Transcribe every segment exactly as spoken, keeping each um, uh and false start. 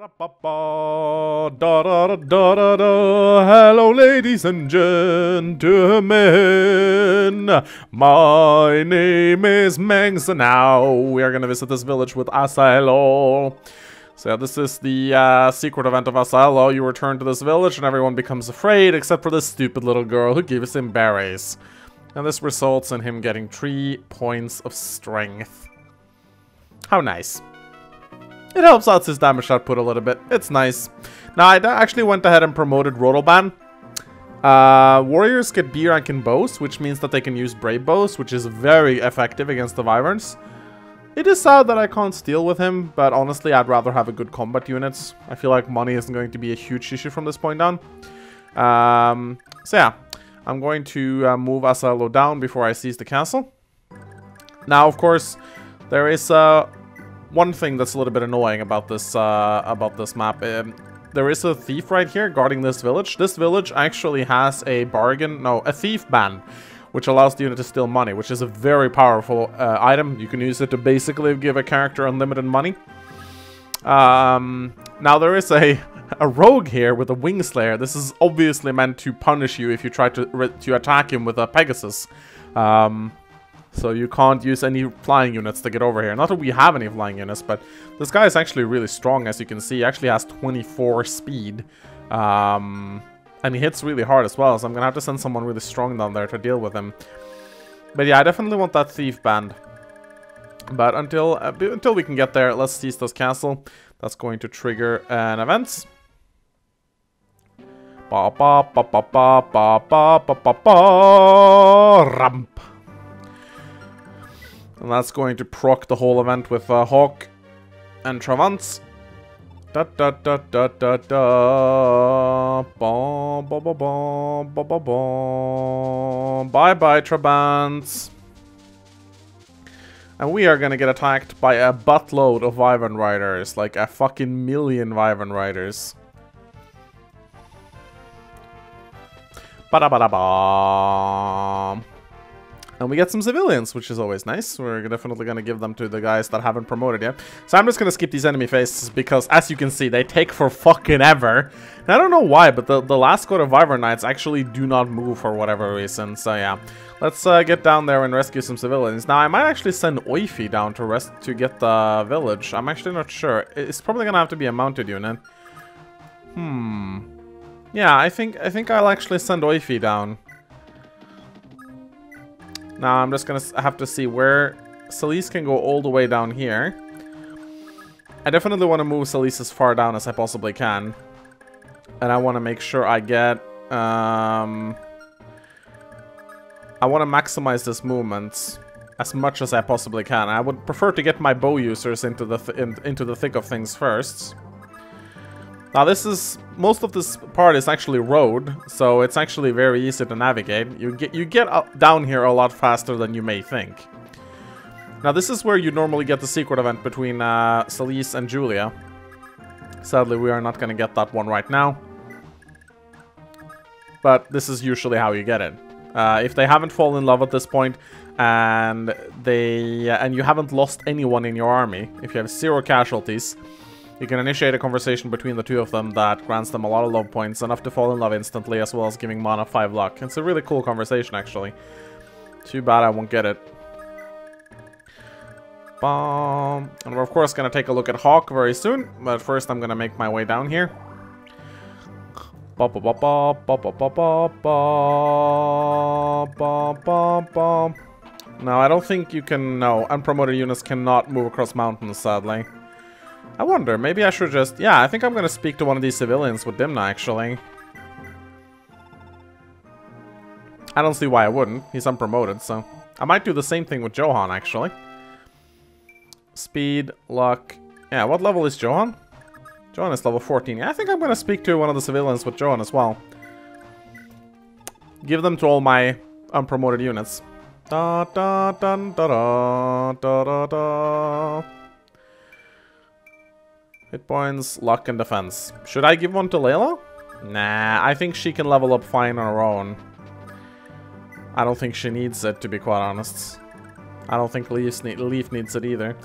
Hello, ladies and gentlemen. My name is Mangs, and now we are going to visit this village with Asaelo. So yeah, this is the uh, secret event of Asaelo. You return to this village, and everyone becomes afraid, except for this stupid little girl who gives him berries. And this results in him getting three points of strength. How nice. It helps out his damage output a little bit. It's nice. Now, I actually went ahead and promoted Rotalban. Uh, warriors get B rank in bows, which means that they can use Brave Bows, which is very effective against the Wyverns. It is sad that I can't steal with him, but honestly, I'd rather have a good combat units. I feel like money isn't going to be a huge issue from this point on. Um, so yeah, I'm going to uh, move Asaelo down before I seize the castle. Now, of course, there is a... Uh, One thing that's a little bit annoying about this uh, about this map, um, there is a thief right here guarding this village. This village actually has a bargain, no, a thief ban, which allows the unit to steal money, which is a very powerful uh, item. You can use it to basically give a character unlimited money. Um, now there is a a rogue here with a wing slayer. This is obviously meant to punish you if you try to to attack him with a Pegasus. Um, So you can't use any flying units to get over here. Not that we have any flying units, but this guy is actually really strong, as you can see. He actually has twenty-four speed. Um, and he hits really hard as well, so I'm going to have to send someone really strong down there to deal with him. But yeah, I definitely want that thief band. But until, uh, until we can get there, let's seize this castle. That's going to trigger an event. Ba ba ba ba ba ba ba ba ba ba ramp. And that's going to proc the whole event with uh, Hawk and Travance. Da da da da da da. Ba ba ba ba ba ba ba. Bye bye, Travance. And we are gonna get attacked by a buttload of Wyvern Riders, like a fucking million Wyvern Riders. Ba da ba da ba. And we get some civilians, which is always nice. We're definitely going to give them to the guys that haven't promoted yet. So I'm just going to skip these enemy phases because, as you can see, they take for fucking ever. And I don't know why, but the, the last squad of Wyvern Knights actually do not move for whatever reason. So yeah, let's uh, get down there and rescue some civilians. Now, I might actually send Oifey down to rest to get the village. I'm actually not sure. It's probably going to have to be a mounted unit. Hmm. Yeah, I think, I think I'll actually send Oifey down. Now I'm just going to have to see where Celis can go all the way down here. I definitely want to move Celis as far down as I possibly can. And I want to make sure I get... Um, I want to maximize this movement as much as I possibly can. I would prefer to get my bow users into the, th in, into the thick of things first. Now this is, most of this part is actually road, so it's actually very easy to navigate. You get you get up, down here a lot faster than you may think. Now this is where you normally get the secret event between uh, Celis and Julia. Sadly, we are not going to get that one right now. But this is usually how you get it. Uh, if they haven't fallen in love at this point, and they uh, and you haven't lost anyone in your army, if you have zero casualties, you can initiate a conversation between the two of them that grants them a lot of love points, enough to fall in love instantly, as well as giving Mana five luck. It's a really cool conversation, actually. Too bad I won't get it. Bom. And we're, of course, going to take a look at Hawk very soon, but first I'm going to make my way down here. Now, I don't think you can... No, unpromoted units cannot move across mountains, sadly. I wonder, maybe I should just... Yeah, I think I'm going to speak to one of these civilians with Dimna, actually. I don't see why I wouldn't. He's unpromoted, so... I might do the same thing with Johan, actually. Speed, luck... Yeah, what level is Johan? Johan is level fourteen. Yeah, I think I'm going to speak to one of the civilians with Johan as well. Give them to all my unpromoted units. Da da da da da da da da. Hit points, luck, and defense. Should I give one to Layla? Nah, I think she can level up fine on her own. I don't think she needs it, to be quite honest. I don't think Leaf needs it either.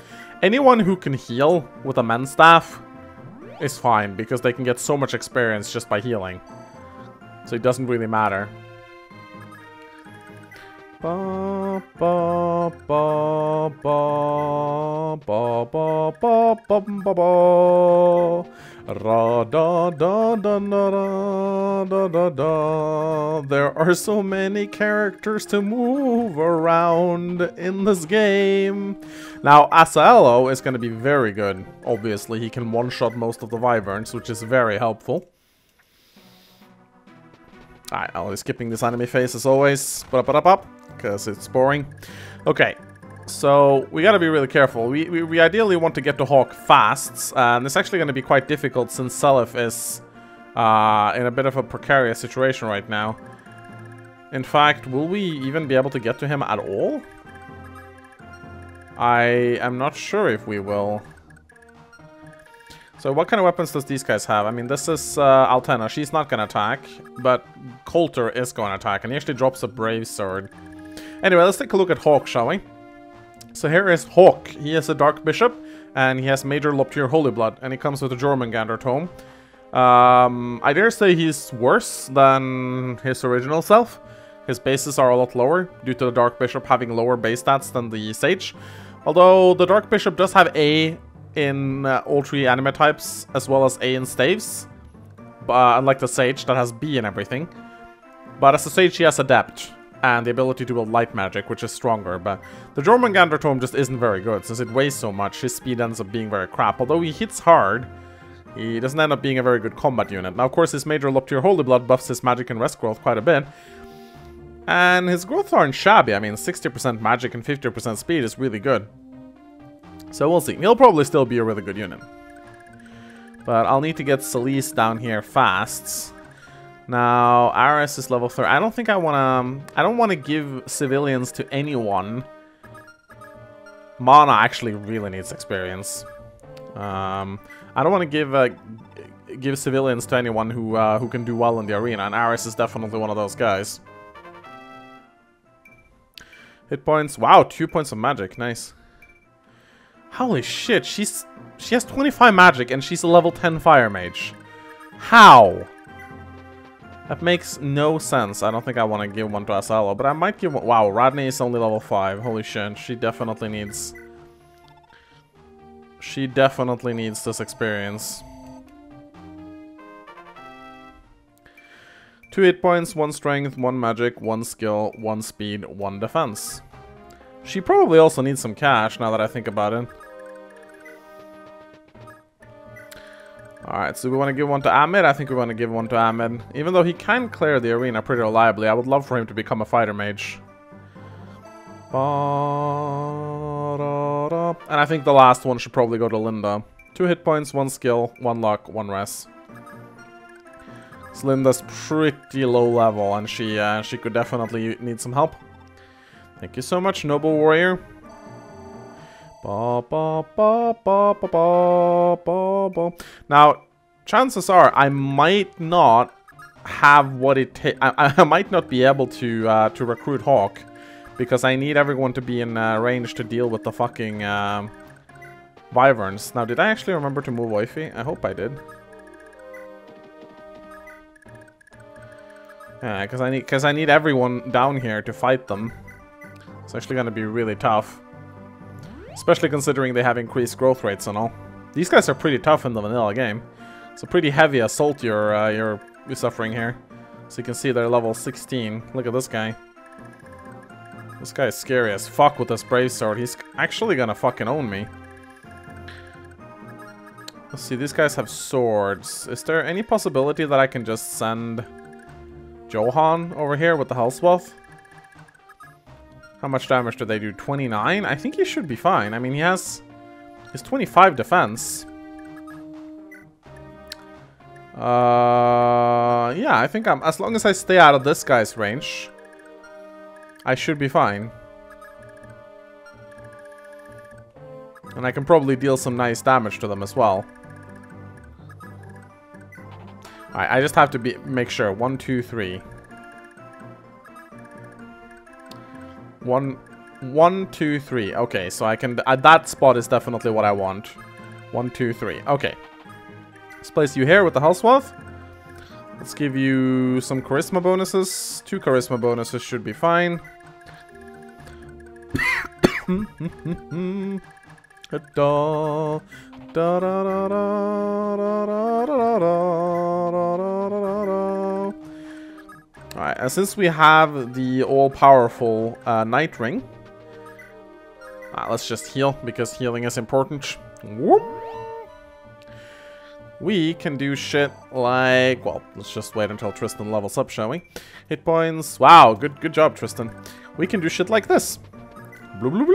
Anyone who can heal with a men's staff is fine, because they can get so much experience just by healing. So it doesn't really matter. Ba, ba, ba, ba, ba, ba, ba, ba, ba, ba. Ra, da, da, da, da, da, da, da. There are so many characters to move around in this game. Now, Asaelo is going to be very good. Obviously, he can one-shot most of the Wyverns, which is very helpful. Alright, I'll be skipping this anime phase as always, because it's boring. Okay, so we gotta be really careful. We, we, we ideally want to get to Hawk fast, and it's actually gonna be quite difficult since Seliph is uh, in a bit of a precarious situation right now. In fact, will we even be able to get to him at all? I am not sure if we will. So what kind of weapons does these guys have? I mean, this is uh, Altena. She's not going to attack, but Coulter is going to attack, and he actually drops a Brave Sword. Anyway, let's take a look at Hawk, shall we? So here is Hawk. He is a Dark Bishop, and he has Major Loptier Holy Blood, and he comes with a Jormungandr Tome. Um, I dare say he's worse than his original self. His bases are a lot lower, due to the Dark Bishop having lower base stats than the Sage. Although the Dark Bishop does have a... in uh, all three anime types, as well as A in staves, uh, unlike the Sage that has B in everything. But as a Sage, she has Adept and the ability to build light magic, which is stronger. But the Jormungandr Tome just isn't very good since it weighs so much. His speed ends up being very crap. Although he hits hard, he doesn't end up being a very good combat unit. Now, of course, his Major Loptier Holy Blood buffs his magic and rest growth quite a bit. And his growths aren't shabby. I mean, sixty percent magic and fifty percent speed is really good. So we'll see. He'll probably still be a really good unit. But I'll need to get Celis down here fast. Now, Aris is level three. I don't think I want to... I don't want to give civilians to anyone. Mana actually really needs experience. Um, I don't want to give uh, give civilians to anyone who, uh, who can do well in the arena. And Aris is definitely one of those guys. Hit points. Wow, two points of magic. Nice. Holy shit, she's she has twenty-five magic and she's a level ten fire mage. How? That makes no sense. I don't think I want to give one to Asaelo, but I might give one. Wow, Radney is only level five. Holy shit, she definitely needs... She definitely needs this experience. Two hit points, one strength, one magic, one skill, one speed, one defense. She probably also needs some cash now that I think about it. Alright, so we want to give one to Ahmed. I think we want to give one to Ahmed. Even though he can clear the arena pretty reliably, I would love for him to become a fighter mage. And I think the last one should probably go to Linda. Two hit points, one skill, one luck, one rest. So Linda's pretty low level, and she uh, she could definitely need some help. Thank you so much, Noble Warrior. Ba, ba, ba, ba, ba, ba, ba, ba. Now, chances are I might not have what it takes. I, I might not be able to uh, to recruit Hawk because I need everyone to be in uh, range to deal with the fucking um, Wyverns. Now, did I actually remember to move Oifey? I hope I did. Yeah, because I need because I need everyone down here to fight them. It's actually going to be really tough. Especially considering they have increased growth rates and all. These guys are pretty tough in the vanilla game. It's a pretty heavy assault you're, uh, you're, you're suffering here. So you can see they're level sixteen. Look at this guy. This guy is scary as fuck with this Brave Sword. He's actually going to fucking own me. Let's see, these guys have swords. Is there any possibility that I can just send Johan over here with the health buff? How much damage do they do? twenty-nine? I think he should be fine. I mean, he has... his twenty-five defense. Uh, yeah, I think I'm... as long as I stay out of this guy's range, I should be fine. And I can probably deal some nice damage to them as well. Alright, I just have to be make sure. One, two, three. One, one, two, three. Okay, so I can... Uh, that spot is definitely what I want. One, two, three. Okay. Displace you here with the Housewife. Let's give you some charisma bonuses. Two charisma bonuses should be fine. Alright, and since we have the all-powerful uh, Night Ring, uh, let's just heal, because healing is important. Whoop. We can do shit like... Well, let's just wait until Tristan levels up, shall we? Hit points. Wow, good good job, Tristan. We can do shit like this. Bloop,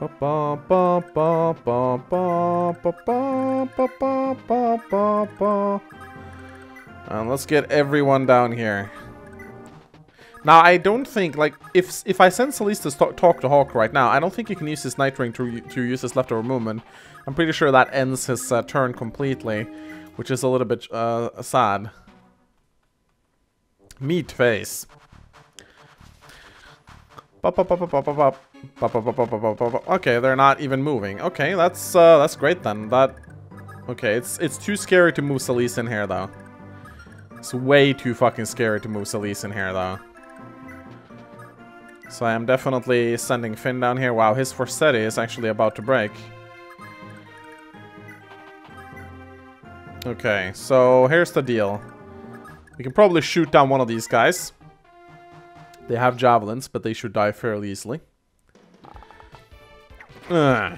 bloop, bloop. And let's get everyone down here. Now, I don't think, like, if if I send Celis to talk, talk to Hawk right now, I don't think you can use his Night Ring to, to use his leftover movement. I'm pretty sure that ends his uh, turn completely, which is a little bit uh, sad. Meat face. Pop, pop, pop, pop, pop, pop. Okay, they're not even moving. Okay, that's uh, that's great then. That okay, it's it's too scary to move Celis in here though. It's way too fucking scary to move Celis in here though. So I am definitely sending Finn down here. Wow, his Forsetti is actually about to break. Okay, so here's the deal. We can probably shoot down one of these guys. They have javelins, but they should die fairly easily. Uh.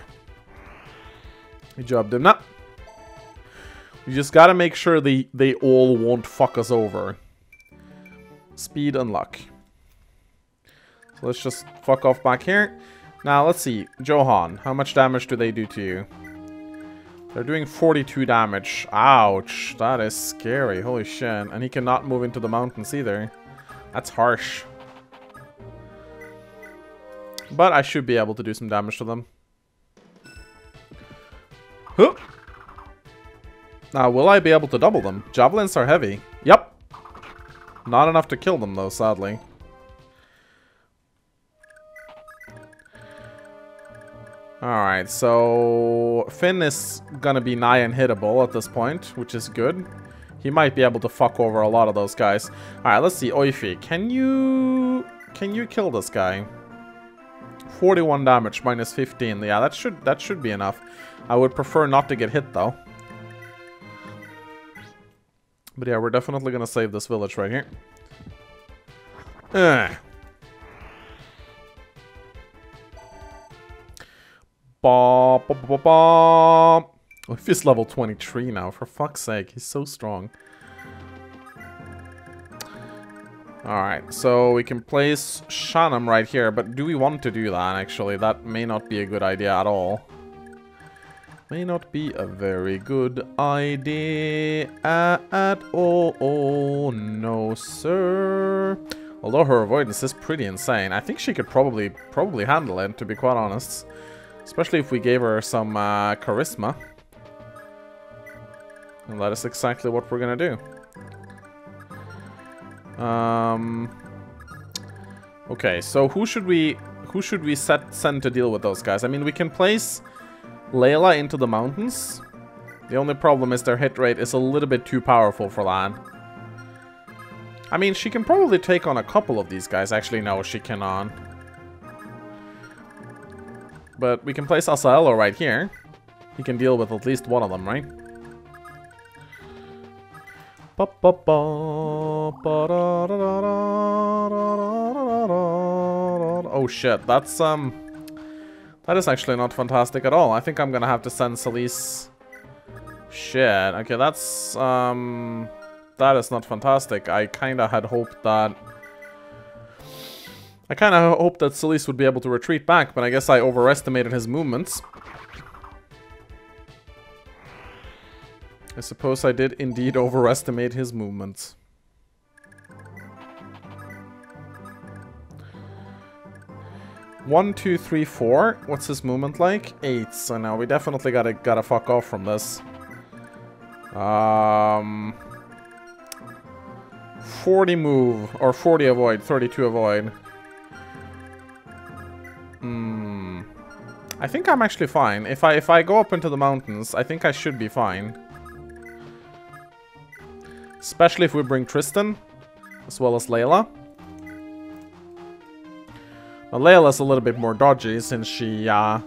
Good job, Dimna. We just gotta make sure they, they all won't fuck us over. Speed and luck. So let's just fuck off back here. Now, let's see. Johan, how much damage do they do to you? They're doing forty-two damage. Ouch. That is scary. Holy shit. And he cannot move into the mountains either. That's harsh. But I should be able to do some damage to them. Huh. Now, will I be able to double them? Javelins are heavy. Yep. Not enough to kill them, though, sadly. Alright, so... Finn is gonna be nigh unhittable at this point, which is good. He might be able to fuck over a lot of those guys. Alright, let's see. Oifey, can you... Can you kill this guy? forty-one damage, minus fifteen. Yeah, that should that should be enough. I would prefer not to get hit, though. But yeah, we're definitely gonna save this village right here. Ugh. Ba ba ba ba. Oh, he's level twenty-three now, for fuck's sake. He's so strong. Alright, so we can place Shanam right here, but do we want to do that, actually? That may not be a good idea at all. May not be a very good idea at all. Oh, no, sir. Although her avoidance is pretty insane. I think she could probably, probably handle it, to be quite honest. Especially if we gave her some uh, charisma. And that is exactly what we're going to do. Um. Okay, so who should we who should we set send to deal with those guys? I mean, we can place Layla into the mountains. The only problem is their hit rate is a little bit too powerful for that. I mean, she can probably take on a couple of these guys. Actually, no, she cannot. But we can place Asaelo right here. He can deal with at least one of them, right? Oh shit, that's um that is actually not fantastic at all. I think I'm gonna have to send Celis. Shit. Okay, that's um that is not fantastic. I kinda had hoped that I kinda hoped that Celis would be able to retreat back, but I guess I overestimated his movements. I suppose I did indeed overestimate his movements. One, two, three, four. What's his movement like? Eight. So now we definitely gotta gotta fuck off from this. Um, forty move or forty avoid, thirty-two avoid. Hmm. I think I'm actually fine. If I if I go up into the mountains, I think I should be fine. Especially if we bring Tristan, as well as Layla. Now Layla's a little bit more dodgy since she uh,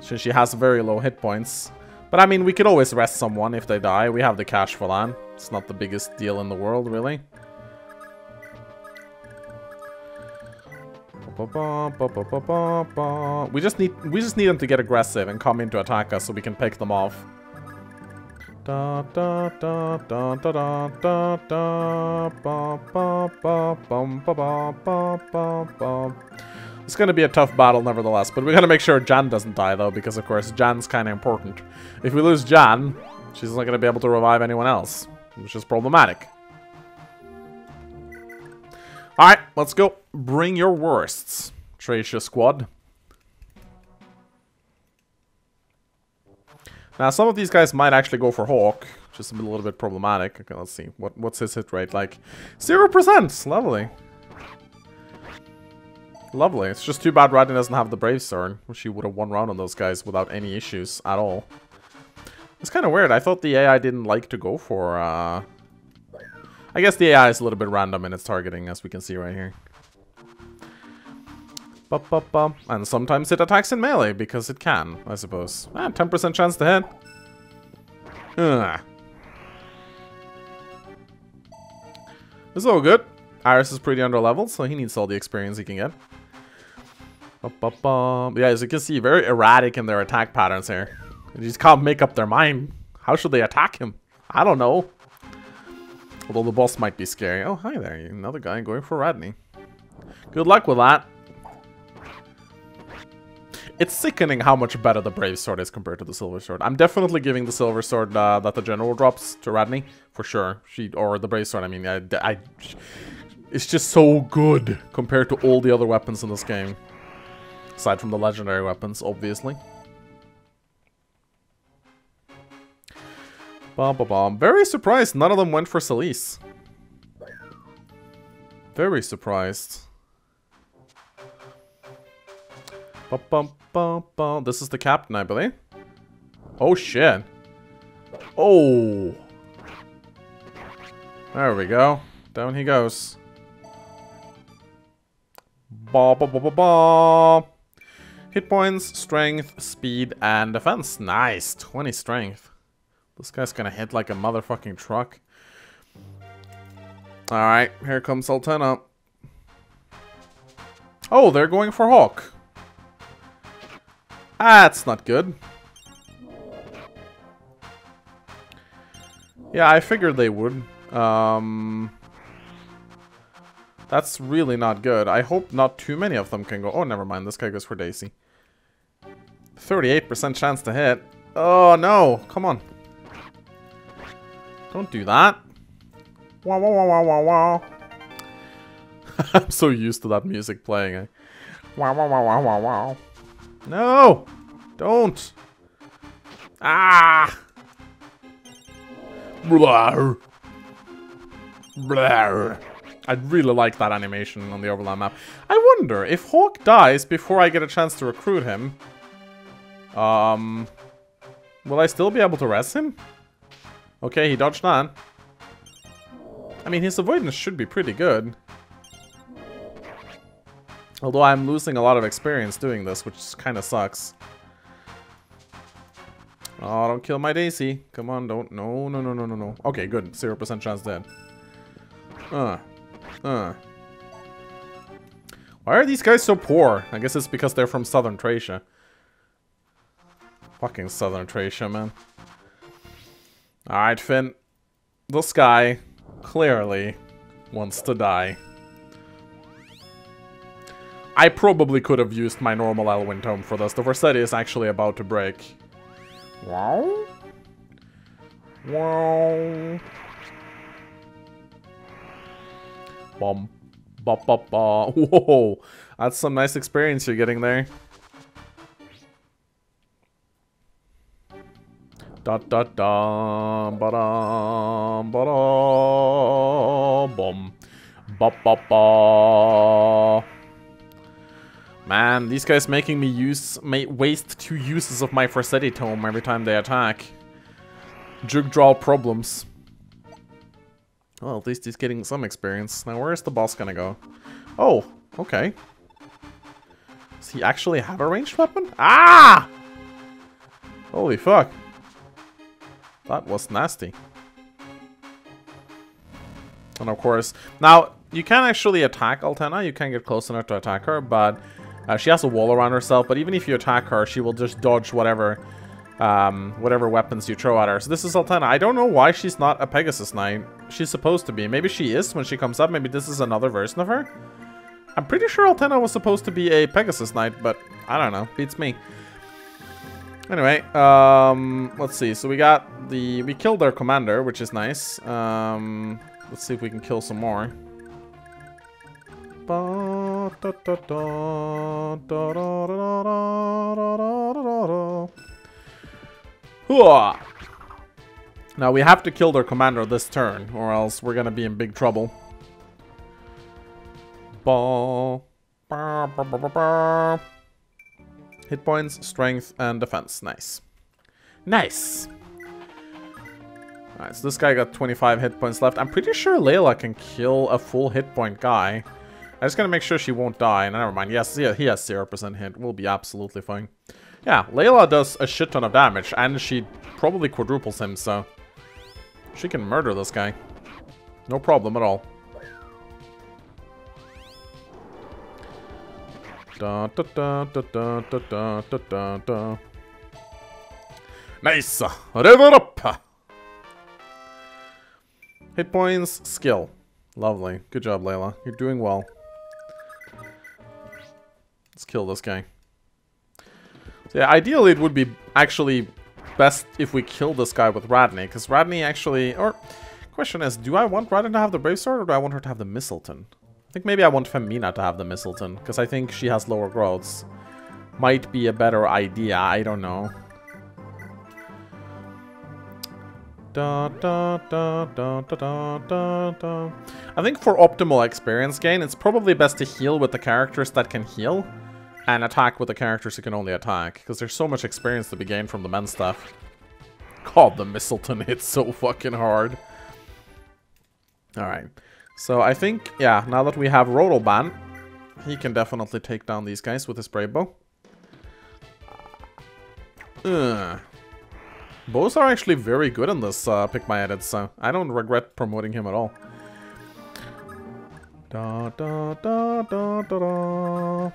since she has very low hit points. But I mean, we could always rest someone if they die. We have the cash for that. It's not the biggest deal in the world, really. We just need we just need them to get aggressive and come in to attack us so we can pick them off. Da, da, da, da, da, da, da, da, ba, ba, ba, bum, ba, ba, ba, ba, ba. It's going to be a tough battle nevertheless, but we got to make sure Jan doesn't die though, because of course Jan's kind of important. If we lose Jan, she's not going to be able to revive anyone else, which is problematic. Alright, let's go. Bring your worsts, Thracia squad. Now, some of these guys might actually go for Hawk, which is a little bit problematic. Okay, let's see. What, what's his hit rate like? zero percent! Lovely. Lovely. It's just too bad Radney doesn't have the Brave Sword, which he would have won round on those guys without any issues at all. It's kind of weird. I thought the A I didn't like to go for... Uh... I guess the A I is a little bit random in its targeting, as we can see right here. Bop, bop, bop. And sometimes it attacks in melee, because it can, I suppose. Ah, ten percent chance to hit. Ugh. This is all good. Iris is pretty underleveled, so he needs all the experience he can get. Bop, bop, bop. Yeah, as you can see, very erratic in their attack patterns here. They just can't make up their mind. How should they attack him? I don't know. Although the boss might be scary. Oh, hi there. Another guy going for Radney. Good luck with that. It's sickening how much better the Brave Sword is compared to the Silver Sword. I'm definitely giving the Silver Sword uh, that the General drops to Radney, for sure. She Or the Brave Sword, I mean, I, I, it's just so good compared to all the other weapons in this game. Aside from the legendary weapons, obviously. Bum, bum, bum. Very surprised none of them went for Celis. Very surprised. Bum, bum, bum, bum. This is the captain, I believe. Oh, shit. Oh. There we go. Down he goes. Ba, ba, ba, ba, ba. Hit points, strength, speed, and defense. Nice. twenty strength. This guy's gonna hit like a motherfucking truck. Alright, here comes Altena. Oh, they're going for Hawk. That's not good. Yeah, I figured they would. Um, that's really not good. I hope not too many of them can go... Oh, never mind. This guy goes for Daisy. thirty-eight percent chance to hit. Oh, no. Come on. Don't do that. Wow, wow, wow, wow, wow. I'm so used to that music playing. Eh? Wow, wow, wow, wow, wow, wow. No! Don't! Ah! Blar! Blar! I really like that animation on the overland map. I wonder if Hawk dies before I get a chance to recruit him. Um... Will I still be able to rest him? Okay, he dodged that. I mean, his avoidance should be pretty good. Although I'm losing a lot of experience doing this, which kind of sucks. Oh, don't kill my Daisy. Come on, don't. No, no, no, no, no, no. Okay, good. zero percent chance dead. Uh. Uh. Why are these guys so poor? I guess it's because they're from Southern Thracia. Fucking Southern Thracia, man. Alright, Finn. This guy clearly wants to die. I probably could have used my normal Elwyn Tome for this. The Versetti is actually about to break. Wow. Wow. Bum. Bop, bop, bop. Whoa. That's some nice experience you're getting there. Dot, dot, dum. Ba-dum. Ba-dum. Bum. Bop, bop, bop. Man, these guys making me use may waste two uses of my Forseti Tome every time they attack. Jug draw problems. Well, at least he's getting some experience. Now, where is the boss gonna go? Oh, okay. Does he actually have a ranged weapon? Ah! Holy fuck. That was nasty. And of course, now, you can actually attack Altena. You can get close enough to attack her, but uh, she has a wall around herself. But even if you attack her, she will just dodge whatever um, whatever weapons you throw at her. So this is Altena. I don't know why she's not a Pegasus Knight. She's supposed to be. Maybe she is when she comes up. Maybe this is another version of her. I'm pretty sure Altena was supposed to be a Pegasus Knight, but I don't know. Beats me. Anyway, um, let's see. So we got the... We killed their commander, which is nice. Um, let's see if we can kill some more. Now we have to kill their commander this turn, or else we're gonna be in big trouble. Hit points, strength, and defense. Nice. Nice! Alright, so this guy got twenty-five hit points left. I'm pretty sure Layla can kill a full hit point guy. I just gotta make sure she won't die. No, never mind. Yes, yeah, he has zero percent hit. We'll be absolutely fine. Yeah, Layla does a shit ton of damage, and she probably quadruples him, so... She can murder this guy. No problem at all. Da, da, da, da, da, da, da, da. Nice! Level up! Hit points, skill. Lovely. Good job, Layla. You're doing well. Let's kill this guy. So yeah, ideally it would be actually best if we kill this guy with Radney, because Radney actually... Or, question is, do I want Radney to have the Brave Sword, or do I want her to have the Mistleton? I think maybe I want Femina to have the Mistleton, because I think she has lower growths. Might be a better idea, I don't know. Da, da, da, da, da, da, da. I think for optimal experience gain, it's probably best to heal with the characters that can heal and attack with the characters who can only attack, because there's so much experience to be gained from the men stuff. God, the Mistleton hits so fucking hard. Alright, so I think, yeah, now that we have Rotalban, he can definitely take down these guys with his Brave Bow. Ugh. Bows are actually very good in this uh, pick my edit, so I don't regret promoting him at all. Da, da, da, da, da, da.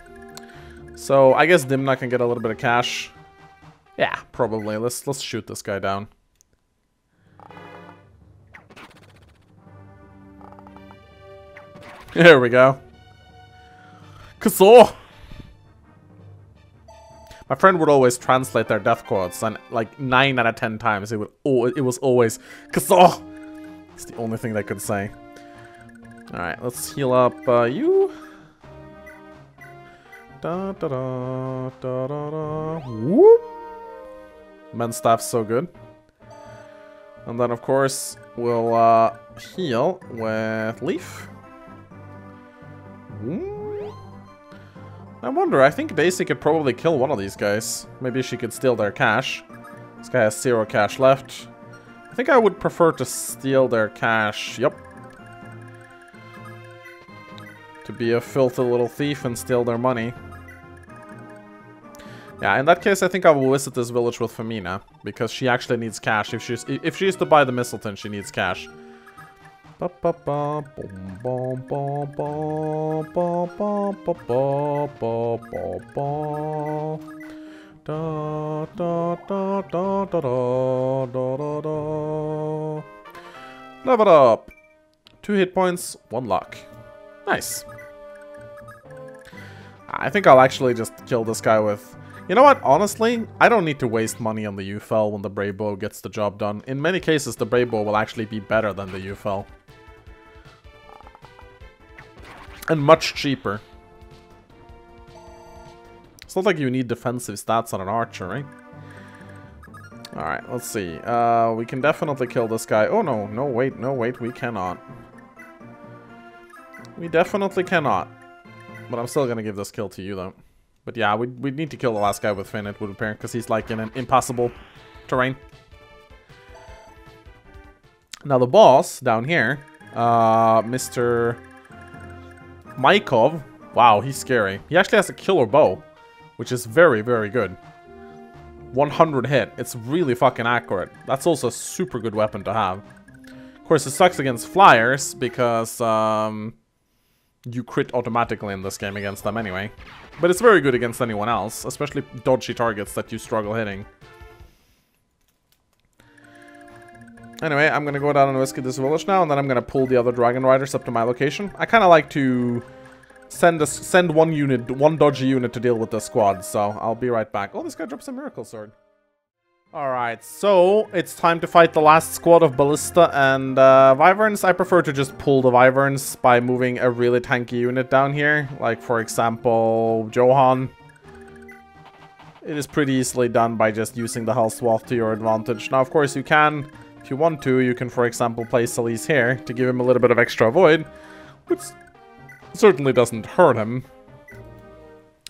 So I guess Dimna can get a little bit of cash. Yeah, probably. Let's let's shoot this guy down. There we go. Kazo! My friend would always translate their death quotes, and like nine out of ten times, it would oh, it was always "Kazo." It's the only thing they could say. All right, let's heal up uh, you. Da da da da da da. Whoop! Men's staff's so good. And then of course we'll uh, heal with Leaf. Whoop. I wonder, I think Daisy could probably kill one of these guys. Maybe she could steal their cash. This guy has zero cash left. I think I would prefer to steal their cash. Yep. To be a filthy little thief and steal their money. Yeah, in that case, I think I will visit this village with Femina, because she actually needs cash. If she's if she's to buy the Mistleton, she needs cash. Level up! Two hit points, one luck. Nice. I think I'll actually just kill this guy with... You know what? Honestly, I don't need to waste money on the U F L when the Brave Bow gets the job done. In many cases, the Brave Bow will actually be better than the U F L. And much cheaper. It's not like you need defensive stats on an archer, right? Alright, let's see. Uh, we can definitely kill this guy. Oh no, no wait, no wait, we cannot. We definitely cannot. But I'm still gonna give this kill to you though. But yeah, we we need to kill the last guy with Finn, it would appear, because he's like in an impossible terrain. Now the boss down here, uh, Mister Maikov. Wow, he's scary. He actually has a killer bow, which is very, very good. one hundred hit. It's really fucking accurate. That's also a super good weapon to have. Of course, it sucks against flyers because um, you crit automatically in this game against them anyway. But it's very good against anyone else, especially dodgy targets that you struggle hitting. Anyway, I'm going to go down and rescue this village now, and then I'm going to pull the other Dragon Riders up to my location. I kind of like to send a, send one unit, one dodgy unit to deal with the squad, so I'll be right back. Oh, this guy drops a Miracle Sword. Alright, so it's time to fight the last squad of Ballista and uh, Wyverns. I prefer to just pull the Wyverns by moving a really tanky unit down here. Like, for example, Johan. It is pretty easily done by just using the health swap to your advantage. Now, of course, you can, if you want to, you can, for example, play Celis here to give him a little bit of extra avoid, which certainly doesn't hurt him.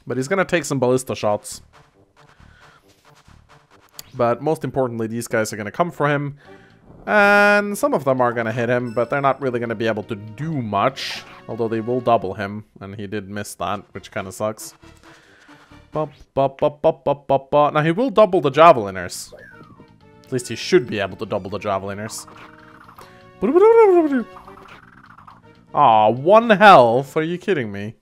But he's gonna take some Ballista shots. But most importantly, these guys are going to come for him. And some of them are going to hit him, but they're not really going to be able to do much. Although they will double him, and he did miss that, which kind of sucks. Ba, ba, ba, ba, ba, ba, ba. Now, he will double the Javeliners. At least he should be able to double the Javeliners. Aw, one health? Are you kidding me?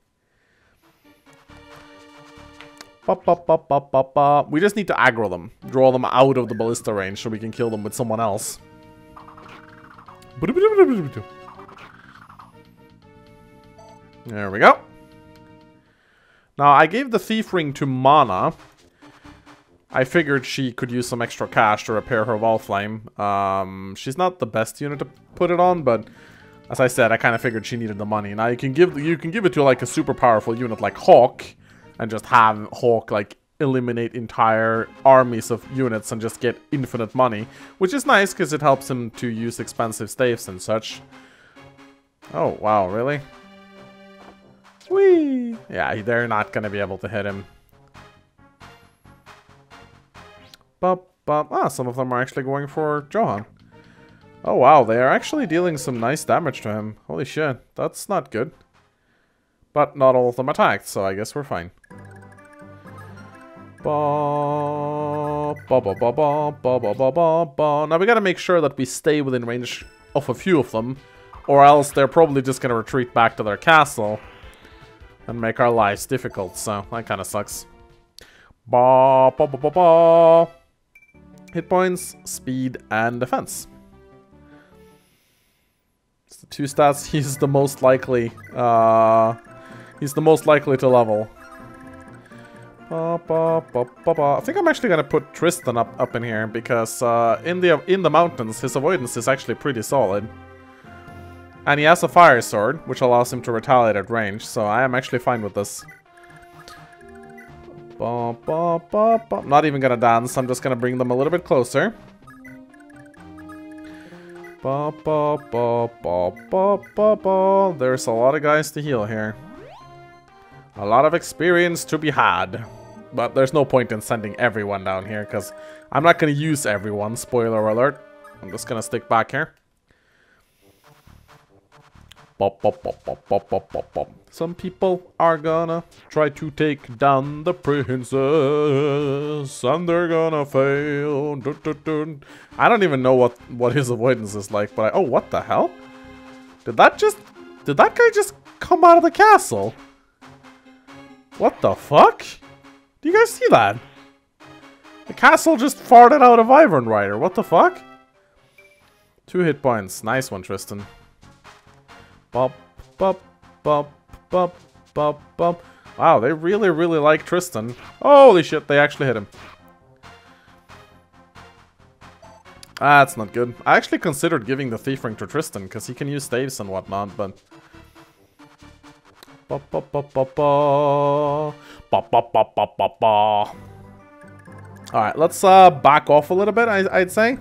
Bop, bop, bop, bop, bop, bop. We just need to aggro them. Draw them out of the Ballista range so we can kill them with someone else. There we go. Now, I gave the Thief Ring to Mana. I figured she could use some extra cash to repair her Valflame. Um, she's not the best unit to put it on, but as I said, I kind of figured she needed the money. Now, you can give, you can give it to like a super powerful unit like Hawk, and just have Hawk, like, eliminate entire armies of units and just get infinite money. Which is nice, because it helps him to use expensive staves and such. Oh, wow, really? Whee! Yeah, they're not going to be able to hit him. Bop, bop. Ah, some of them are actually going for Johan. Oh, wow, they are actually dealing some nice damage to him. Holy shit, that's not good. But not all of them attacked, so I guess we're fine. Ba, ba, ba, ba, ba, ba, ba, ba, ba. Now we gotta make sure that we stay within range of a few of them, or else they're probably just gonna retreat back to their castle and make our lives difficult, so that kinda sucks. Ba, ba, ba, ba, ba. Hit points, speed, and defense. It's the two stats he's the most likely uh He's the most likely to level. Ba, ba, ba, ba, ba. I think I'm actually gonna put Tristan up up in here because uh, in the in the mountains his avoidance is actually pretty solid, and he has a fire sword which allows him to retaliate at range. So I am actually fine with this. Ba, ba, ba, ba. I'm not even gonna dance. I'm just gonna bring them a little bit closer. Ba, ba, ba, ba, ba, ba, ba. There's a lot of guys to heal here. A lot of experience to be had. But there's no point in sending everyone down here, because I'm not going to use everyone, spoiler alert. I'm just going to stick back here. Bop, bop, bop, bop, bop, bop, bop, bop. Some people are gonna try to take down the princess, and they're gonna fail. Dun, dun, dun. I don't even know what, what his avoidance is like, but I... Oh, what the hell? Did that just... Did that guy just come out of the castle? What the fuck? Do you guys see that? The castle just farted out a Wyvern Rider. What the fuck? Two hit points. Nice one, Tristan. Bop, bop, bop, bop, bop, bop. Wow, they really, really like Tristan. Holy shit, they actually hit him. Ah, that's not good. I actually considered giving the Thief Ring to Tristan, because he can use staves and whatnot, but... Ba, ba, ba, ba, ba. Ba, ba, ba, ba, ba, ba. All right, let's uh, back off a little bit, I, I'd say.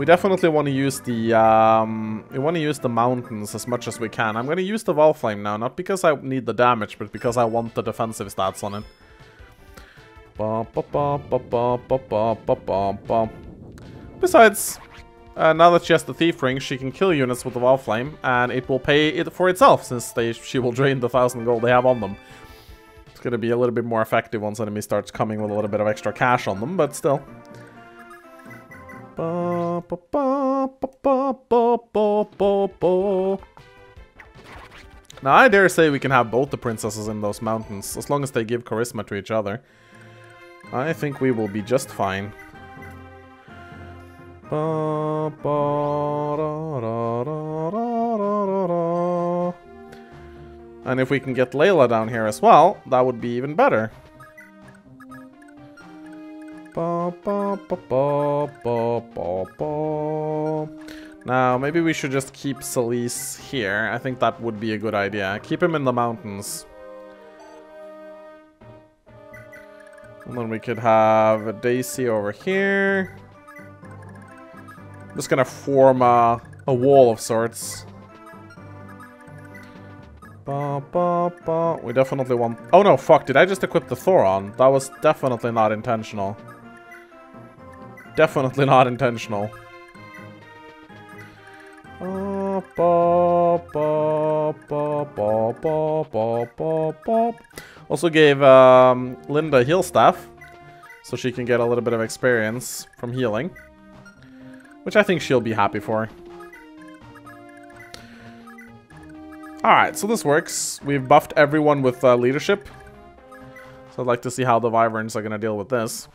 We definitely want to use the um, we want to use the mountains as much as we can. I'm going to use the Valflame now, not because I need the damage, but because I want the defensive stats on it. Besides, uh, now that she has the Thief Ring, she can kill units with the Valflame, and it will pay it for itself, since they she will drain the thousand gold they have on them. It's going to be a little bit more effective once enemy starts coming with a little bit of extra cash on them, but still. Ba, ba, ba, ba, ba, ba, ba, ba. Now, I dare say we can have both the princesses in those mountains, as long as they give charisma to each other. I think we will be just fine. Ba, ba, da, da, da, da, da, da. And if we can get Layla down here as well, that would be even better. Ba, ba, ba, ba, ba, ba, ba. Now, maybe we should just keep Celis here. I think that would be a good idea. Keep him in the mountains. And then we could have Daisy over here. I'm just gonna form a, a wall of sorts. Ba, ba, ba. We definitely want... Oh no, fuck, did I just equip the Thoron? That was definitely not intentional. Definitely not intentional. Uh, bop, bop, bop, bop, bop, bop, bop. Also gave um, Linda heal staff, so she can get a little bit of experience from healing, which I think she'll be happy for. Alright, so this works. We've buffed everyone with uh, leadership, so I'd like to see how the Wyverns are going to deal with this.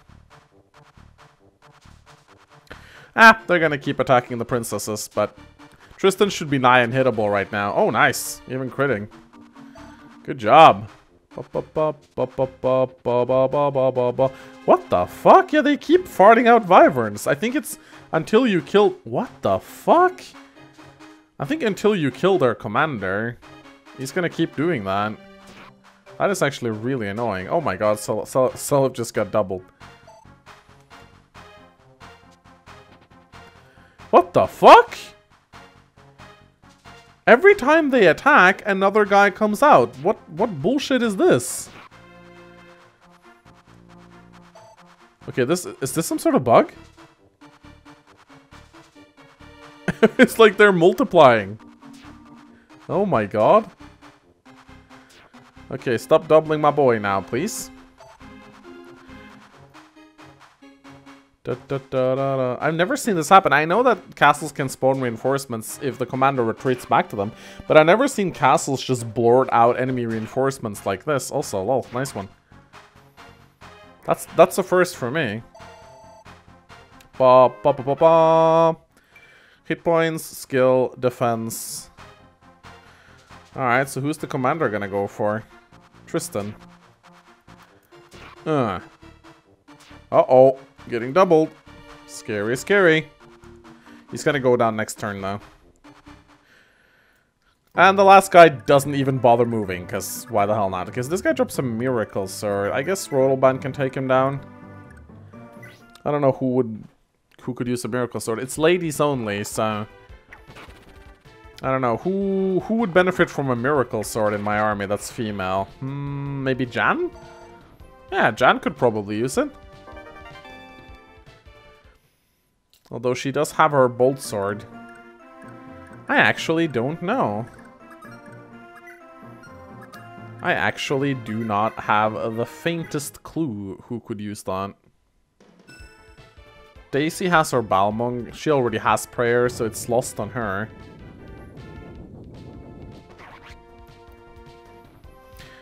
Ah, they're gonna keep attacking the princesses, but Tristan should be nigh unhittable right now. Oh, nice. Even critting. Good job. What the fuck? Yeah, they keep farting out Wyverns. I think it's until you kill... What the fuck? I think until you kill their commander, he's gonna keep doing that. That is actually really annoying. Oh my god, Sel- Sel- Seliph just got doubled. What the fuck? Every time they attack, another guy comes out. What what bullshit is this? Okay, this is this some sort of bug? It's like they're multiplying. Oh my god. Okay, stop doubling my boy now, please. Da, da, da, da, da. I've never seen this happen. I know that castles can spawn reinforcements if the commander retreats back to them, but I've never seen castles just blurt out enemy reinforcements like this. Also, lol, nice one. That's that's a first for me. Ba, ba, ba, ba, ba. Hit points, skill, defense. Alright, so who's the commander gonna go for? Tristan. Uh. Uh-oh. Getting doubled. Scary, scary. He's gonna go down next turn, though. And the last guy doesn't even bother moving, because why the hell not? Because this guy drops a Miracle Sword. I guess Rotalban can take him down. I don't know who would... Who could use a Miracle Sword. It's ladies only, so... I don't know. Who, who would benefit from a Miracle Sword in my army that's female? Hmm, maybe Jan? Yeah, Jan could probably use it. Although she does have her bolt sword. I actually don't know. I actually do not have the faintest clue who could use that. Daisy has her Balmung. She already has prayer, so it's lost on her.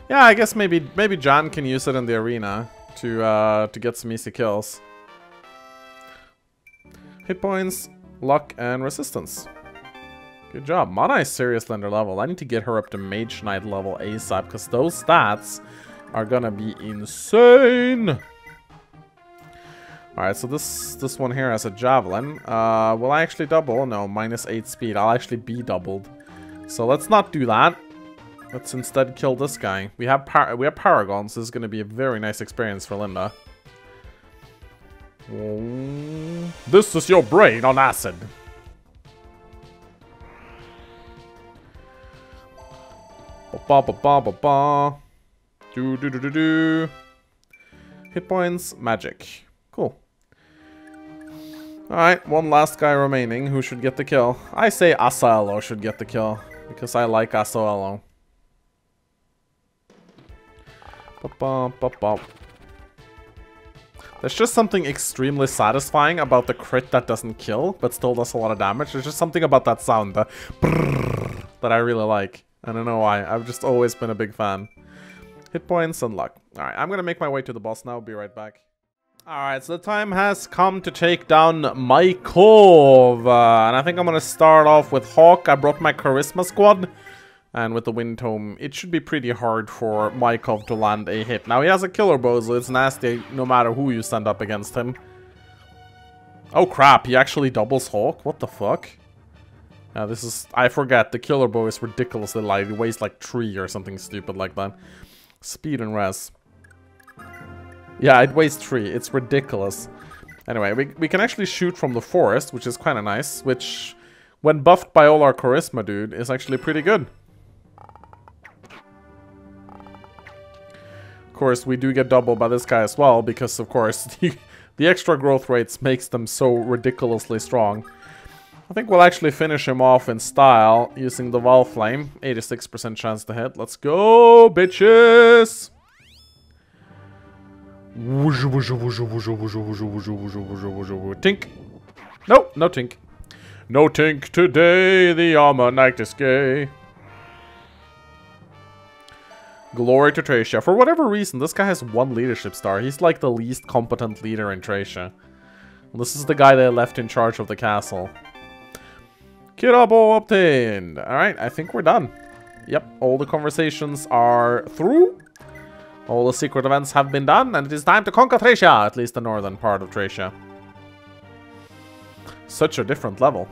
Yeah, I guess maybe maybe Jan can use it in the arena to uh, to get some easy kills. Hit points, luck, and resistance. Good job. Mana is seriously under level. I need to get her up to Mage Knight level ASAP, because those stats are gonna be insane. Alright, so this this one here has a javelin. Uh, will I actually double? No, minus eight speed. I'll actually be doubled. So let's not do that. Let's instead kill this guy. We have par we have Paragon, so this is gonna be a very nice experience for Linda. Mm. This is your brain on acid. Ba ba ba ba ba. Do do do do do. Hit points, magic. Cool. Alright, one last guy remaining who should get the kill. I say Asaelo should get the kill, because I like Asaelo. There's just something extremely satisfying about the crit that doesn't kill, but still does a lot of damage. There's just something about that sound, the brrrr, that I really like. I don't know why, I've just always been a big fan. Hit points and luck. Alright, I'm gonna make my way to the boss now, be right back. Alright, so the time has come to take down Maikov, uh, and I think I'm gonna start off with Hawk. I brought my Charisma Squad, and with the Wind Tome, it should be pretty hard for Maikov to land a hit. Now, he has a Killer Bow, so it's nasty no matter who you stand up against him. Oh crap, he actually doubles Hawk? What the fuck? Uh, this is... I forget, the Killer Bow is ridiculously light. It weighs like three or something stupid like that. Speed and res. Yeah, it weighs three. It's ridiculous. Anyway, we, we can actually shoot from the forest, which is kind of nice. Which, when buffed by all our charisma, dude, is actually pretty good. Of course, we do get doubled by this guy as well, because, of course, the, the extra growth rates makes them so ridiculously strong. I think we'll actually finish him off in style using the Valflame. eighty-six percent chance to hit. Let's go, bitches! Tink! No, no tink. No tink today, the Almanac is gay. Glory to Thracia. For whatever reason, this guy has one leadership star. He's like the least competent leader in Thracia. This is the guy they left in charge of the castle. Killer Bow obtained. Alright, I think we're done. Yep, all the conversations are through. All the secret events have been done, and it is time to conquer Thracia, at least the northern part of Thracia. Such a different level.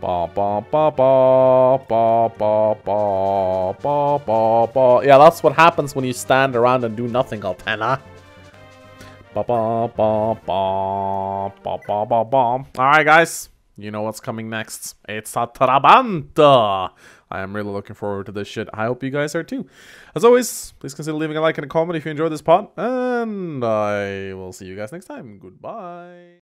Ba ba ba ba ba ba ba ba ba ba. Yeah, that's what happens when you stand around and do nothing, Altena. Ba ba ba ba ba ba ba ba. All right, guys, you know what's coming next. It's a Trabant. I am really looking forward to this shit. I hope you guys are too. As always, please consider leaving a like and a comment if you enjoyed this pod. And I will see you guys next time. Goodbye.